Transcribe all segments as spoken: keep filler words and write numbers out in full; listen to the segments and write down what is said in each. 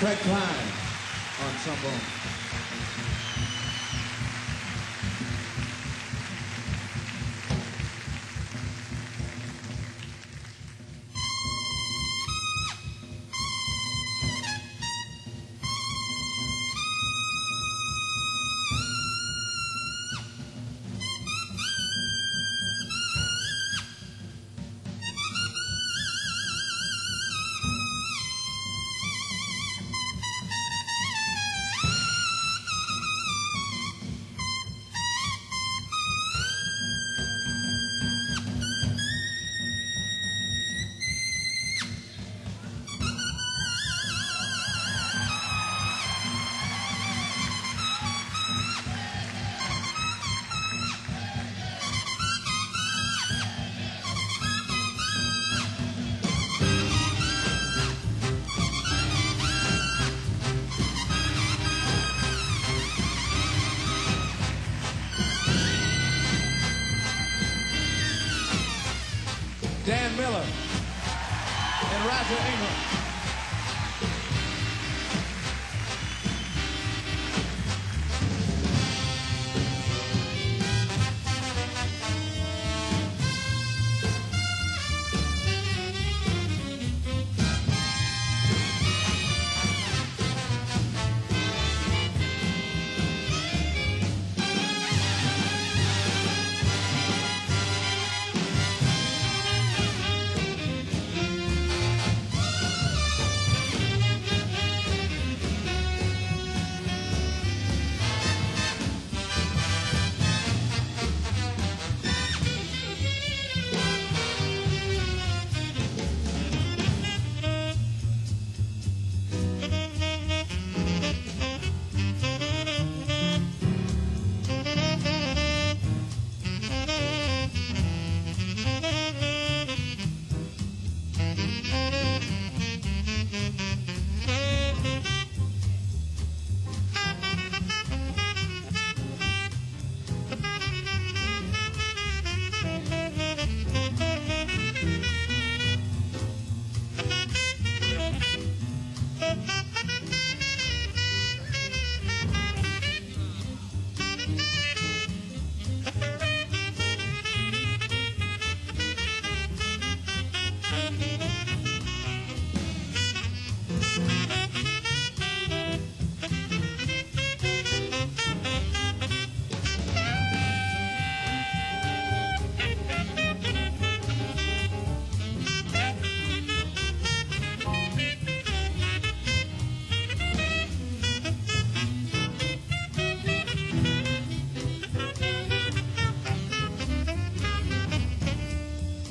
Craig Klein on trombone. Dan Miller and Roger Ingram.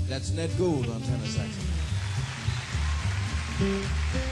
That's Ned Gould on tenor saxophone.